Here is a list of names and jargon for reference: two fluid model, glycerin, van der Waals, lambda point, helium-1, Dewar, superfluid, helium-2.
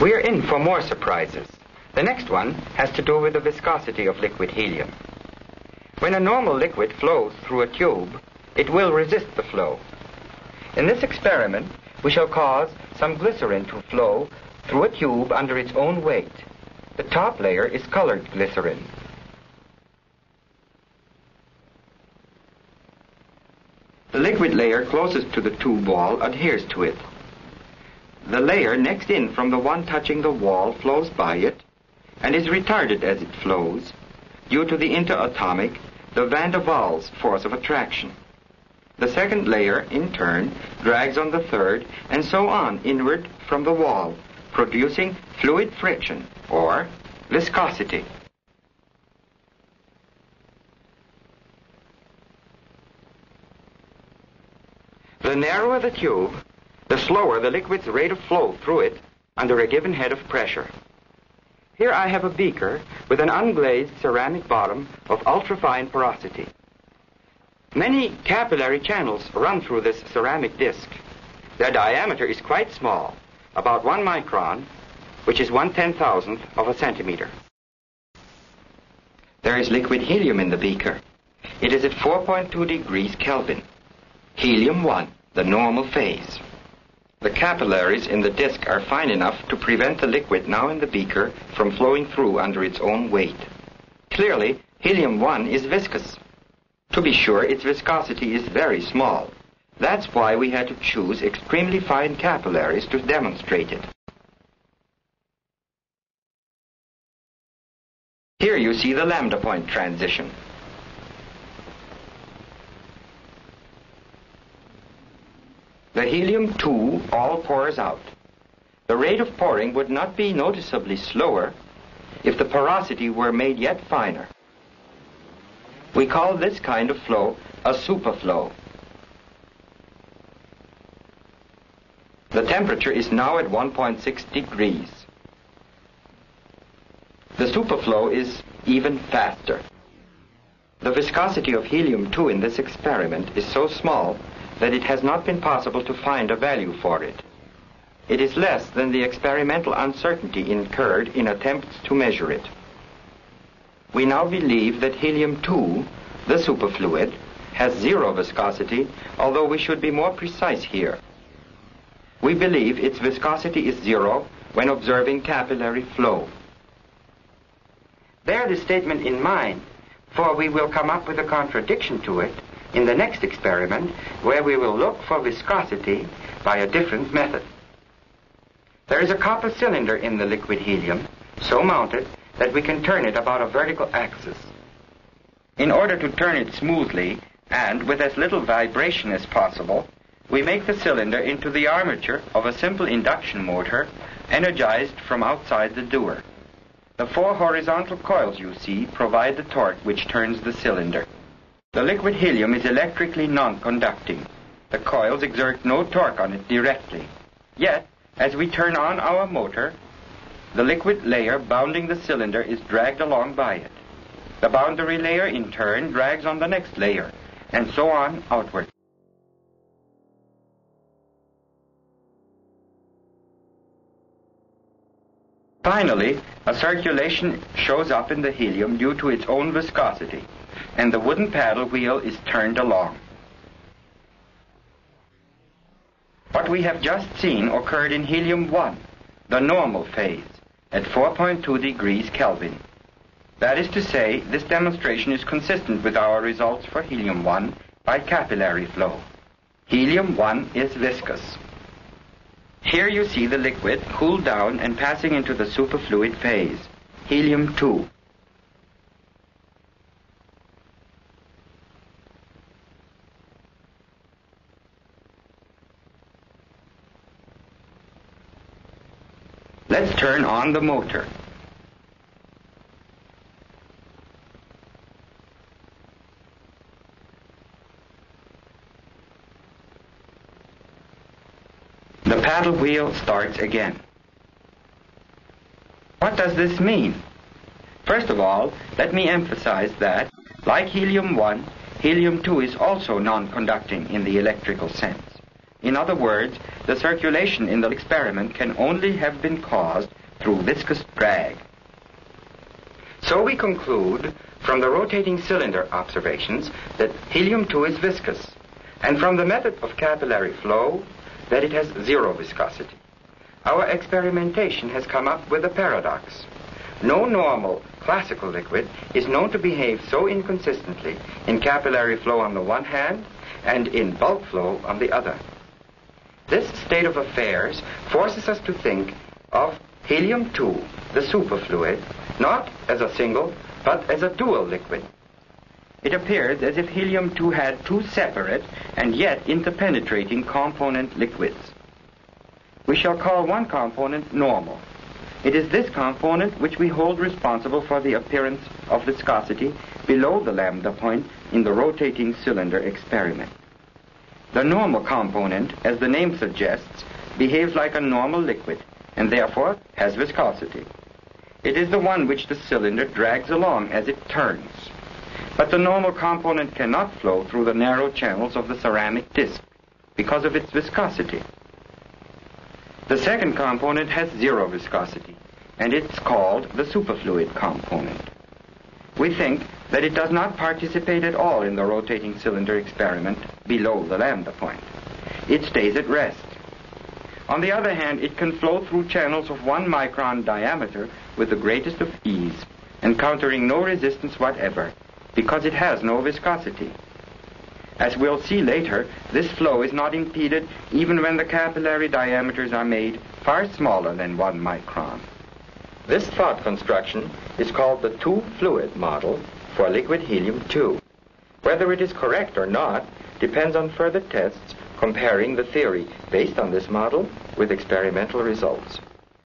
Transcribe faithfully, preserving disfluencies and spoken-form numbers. We're in for more surprises. The next one has to do with the viscosity of liquid helium. When a normal liquid flows through a tube, it will resist the flow. In this experiment, we shall cause some glycerin to flow through a tube under its own weight. The top layer is colored glycerin. The liquid layer closest to the tube wall adheres to it. The layer next in from the one touching the wall flows by it and is retarded as it flows due to the interatomic, the van der Waals force of attraction. The second layer, in turn, drags on the third and so on inward from the wall, producing fluid friction or viscosity. The narrower the tube, the slower the liquid's rate of flow through it under a given head of pressure. Here I have a beaker with an unglazed ceramic bottom of ultrafine porosity. Many capillary channels run through this ceramic disc. Their diameter is quite small, about one micron, which is one ten thousandth of a centimeter. There is liquid helium in the beaker. It is at four point two degrees Kelvin. Helium one, the normal phase. The capillaries in the disc are fine enough to prevent the liquid now in the beaker from flowing through under its own weight. Clearly, helium one is viscous. To be sure, its viscosity is very small. That's why we had to choose extremely fine capillaries to demonstrate it. Here you see the lambda point transition. The helium two all pours out. The rate of pouring would not be noticeably slower if the porosity were made yet finer. We call this kind of flow a superflow. The temperature is now at one point six degrees. The superflow is even faster. The viscosity of helium two in this experiment is so small that it has not been possible to find a value for it. It is less than the experimental uncertainty incurred in attempts to measure it. We now believe that helium two, the superfluid, has zero viscosity, although we should be more precise here. We believe its viscosity is zero when observing capillary flow. Bear this statement in mind, for we will come up with a contradiction to it in the next experiment, where we will look for viscosity by a different method. There is a copper cylinder in the liquid helium, so mounted that we can turn it about a vertical axis. In order to turn it smoothly and with as little vibration as possible, we make the cylinder into the armature of a simple induction motor energized from outside the Dewar. The four horizontal coils you see provide the torque which turns the cylinder. The liquid helium is electrically non-conducting. The coils exert no torque on it directly. Yet, as we turn on our motor, the liquid layer bounding the cylinder is dragged along by it. The boundary layer, in turn, drags on the next layer, and so on outward. Finally, a circulation shows up in the helium due to its own viscosity, and the wooden paddle wheel is turned along. What we have just seen occurred in helium one, the normal phase, at four point two degrees Kelvin. That is to say, this demonstration is consistent with our results for helium one by capillary flow. Helium one is viscous. Here you see the liquid cooled down and passing into the superfluid phase, helium two. Let's turn on the motor. The paddle wheel starts again. What does this mean? First of all, let me emphasize that, like helium one, helium two is also non-conducting in the electrical sense. In other words, the circulation in the experiment can only have been caused through viscous drag. So we conclude from the rotating cylinder observations that helium two is viscous, and from the method of capillary flow that it has zero viscosity. Our experimentation has come up with a paradox. No normal, classical liquid is known to behave so inconsistently in capillary flow on the one hand and in bulk flow on the other. This state of affairs forces us to think of helium two, the superfluid, not as a single, but as a dual liquid. It appears as if helium two had two separate and yet interpenetrating component liquids. We shall call one component normal. It is this component which we hold responsible for the appearance of viscosity below the lambda point in the rotating cylinder experiment. The normal component, as the name suggests, behaves like a normal liquid and therefore has viscosity. It is the one which the cylinder drags along as it turns. But the normal component cannot flow through the narrow channels of the ceramic disc because of its viscosity. The second component has zero viscosity, and it's called the superfluid component. We think that it does not participate at all in the rotating cylinder experiment below the lambda point. It stays at rest. On the other hand, it can flow through channels of one micron diameter with the greatest of ease, encountering no resistance whatever, because it has no viscosity. As we'll see later, this flow is not impeded even when the capillary diameters are made far smaller than one micron. This thought construction is called the two fluid model for liquid helium two. Whether it is correct or not depends on further tests comparing the theory based on this model with experimental results.